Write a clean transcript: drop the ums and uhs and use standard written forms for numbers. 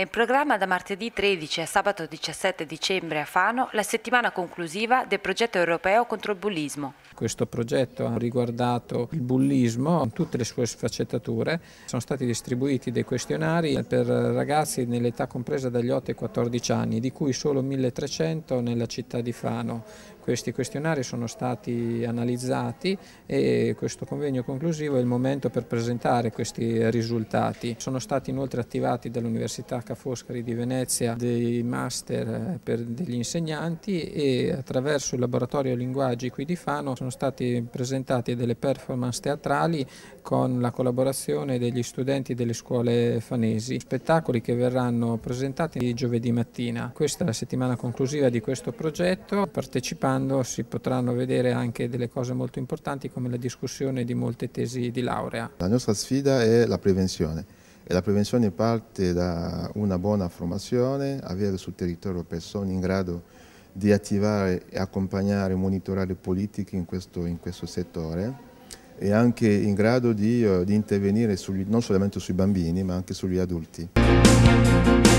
È in programma da martedì 13 a sabato 17 dicembre a Fano la settimana conclusiva del progetto europeo contro il bullismo. Questo progetto ha riguardato il bullismo in tutte le sue sfaccettature. Sono stati distribuiti dei questionari per ragazzi nell'età compresa dagli 8 ai 14 anni, di cui solo 1300 nella città di Fano. Questi questionari sono stati analizzati e questo convegno conclusivo è il momento per presentare questi risultati. Sono stati inoltre attivati dall'Università Ca' Foscari di Venezia dei master per degli insegnanti e attraverso il laboratorio linguaggi qui di Fano sono stati presentati delle performance teatrali con la collaborazione degli studenti delle scuole fanesi, spettacoli che verranno presentati giovedì mattina. Questa è la settimana conclusiva di questo progetto. Partecipando si potranno vedere anche delle cose molto importanti come la discussione di molte tesi di laurea. La nostra sfida è la prevenzione. E la prevenzione parte da una buona formazione, avere sul territorio persone in grado di attivare, accompagnare e monitorare politiche in questo settore e anche in grado di intervenire non solamente sui bambini ma anche sugli adulti.